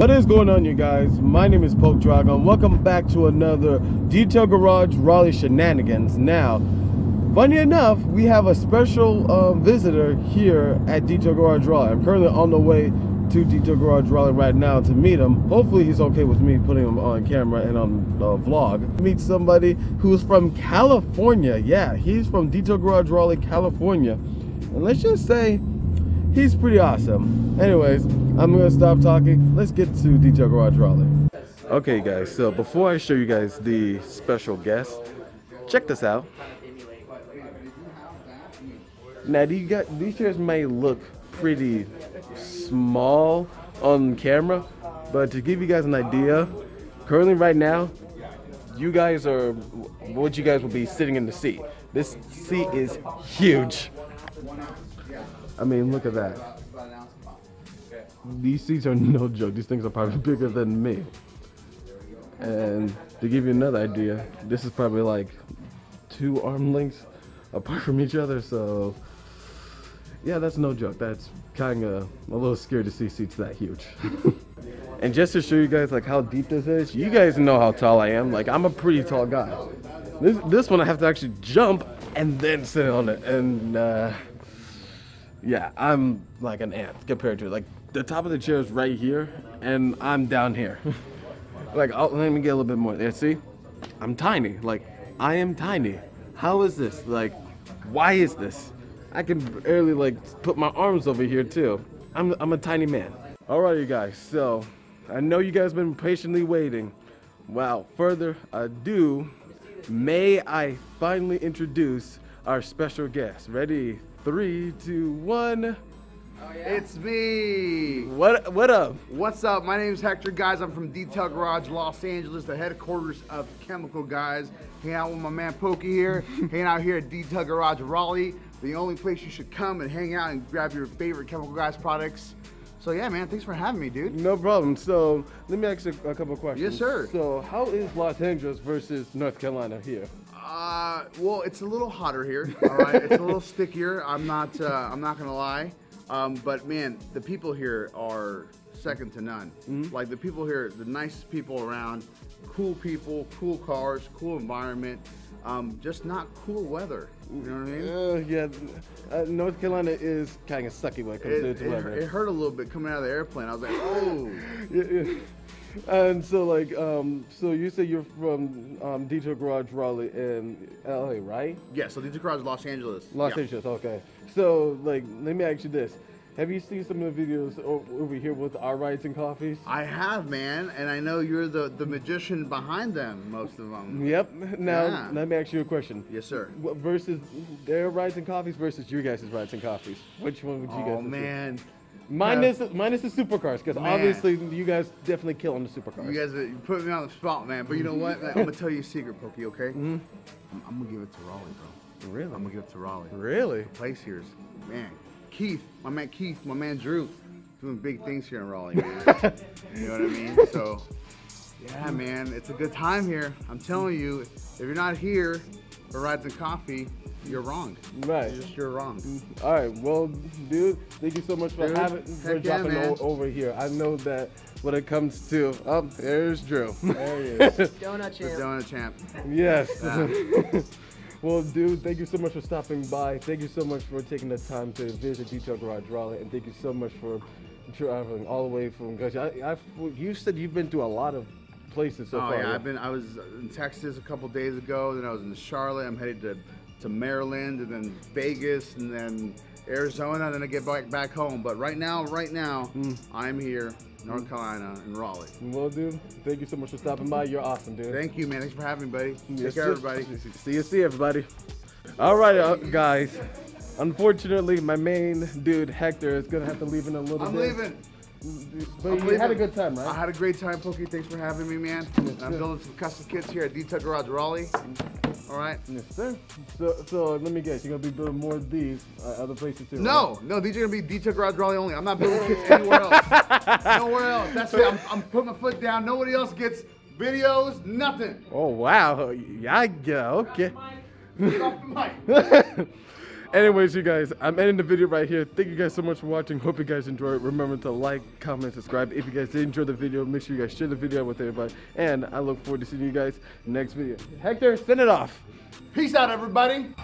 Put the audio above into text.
What is going on, you guys? My name is Poke Dragon. Welcome back to another Detail Garage Raleigh shenanigans. Now, funny enough, we have a special visitor here at Detail Garage Raleigh. I'm currently on the way to Detail Garage Raleigh right now to meet him. Hopefully he's okay with me putting him on camera and on the vlog. Meet somebody who's from California. Yeah, he's from Detail Garage Raleigh, California. And let's just say he's pretty awesome. Anyways, I'm gonna stop talking. Let's get to Detail Garage Raleigh. Okay guys, so before I show you guys the special guest, check this out. Now these chairs may look pretty small on camera, but to give you guys an idea, currently right now, you guys are what you guys will be sitting in the seat. This seat is huge. I mean, look at that. These seats are no joke. These things are probably bigger than me. And to give you another idea, this is probably like two arm lengths apart from each other. So yeah, that's no joke. That's kind of a little scary to see seats that huge. And just to show you guys like how deep this is, you guys know how tall I am. Like, I'm a pretty tall guy. This one I have to actually jump and then sit on it. And yeah, I'm like an ant compared to it. Like, the top of the chair is right here, and I'm down here. Like, let me get a little bit more there. See, I'm tiny. Like, I am tiny. How is this? Like, why is this? I can barely like put my arms over here too. I'm a tiny man. All right, you guys. So, I know you guys have been patiently waiting. Without further ado, may I finally introduce our special guest? Ready? 3, 2, 1. Oh, yeah. It's me. What up? What's up? My name's Hector, guys. I'm from Detail Garage Los Angeles, the headquarters of Chemical Guys. Hanging out with my man Pokey here. Hanging out here at Detail Garage Raleigh, the only place you should come and hang out and grab your favorite Chemical Guys products. So yeah, man, thanks for having me, dude. No problem. So let me ask you a couple of questions. Yes, sir. So how is Los Angeles versus North Carolina here? Well, it's a little hotter here. All right, it's a little stickier. I'm not gonna lie. But man, the people here are second to none. Mm-hmm. Like, the people here, the nicest people around, cool people, cool cars, cool environment, just not cool weather. You know what I mean? Yeah. North Carolina is kind of sucky when it comes to its weather. It hurt a little bit coming out of the airplane. I was like, oh. Yeah, yeah. And so, like, so you say you're from Detail Garage Raleigh in LA, right? Yeah, so Detail Garage Los Angeles. Los Angeles, okay. So, like, let me ask you this. Have you seen some of the videos over here with our rides and coffees? I have, man, and I know you're the magician behind them, most of them. Yep. Now, let me ask you a question. Yes, sir. Versus their rides and coffees versus your guys' rides and coffees. Which one would you guys? Oh, man. See? Minus the supercars, because obviously you guys definitely kill on the supercars. You guys are, you put me on the spot, man. But you know what? I'm gonna tell you a secret, Pokey. Okay? Mm-hmm. I'm gonna give it to Raleigh, bro. Really? I'm gonna give it to Raleigh. Really? The place here's, man. Keith, my man Drew, doing big things here in Raleigh, man. You know what I mean? So, yeah, man, it's a good time here. I'm telling you, if you're not here for rides and coffee, you're wrong. Right. You're wrong. All right. Well, dude, thank you so much for dropping over here. I know that when it comes to there's Drew. There he is. Donut champ. The donut champ. Yes. Well, dude, thank you so much for stopping by. Thank you so much for taking the time to visit Detail Garage Raleigh, and thank you so much for traveling all the way from. You said you've been to a lot of places so far. Oh yeah, I was in Texas a couple days ago. Then I was in Charlotte. I'm headed to Maryland, and then Vegas, and then Arizona, and then I get back home. But right now, I'm here, North Carolina, in Raleigh. Well, dude, thank you so much for stopping by. You're awesome, dude. Thank you, man. Thanks for having me, buddy. Take care, everybody. See you, everybody. All right, guys. Unfortunately, my main dude, Hector, is gonna have to leave in a little bit. I'm leaving. But you had a good time, right? I had a great time, Pokey. Thanks for having me, man. Yes, I'm building some custom kits here at Detail Garage Raleigh. All right. Yes, sir. So let me guess, you're gonna be building more of these other places too. No, right? No, these are gonna be Detail Garage Raleigh only. I'm not building kits anywhere else. Nowhere else. That's it. I'm putting my foot down. Nobody else gets videos. Nothing. Oh wow. Yeah. Okay. Get off the mic. Anyways, you guys, I'm ending the video right here. Thank you guys so much for watching. Hope you guys enjoyed it. Remember to like, comment, subscribe. If you guys did enjoy the video, make sure you guys share the video with everybody. And I look forward to seeing you guys next video. Hector, send it off. Peace out, everybody.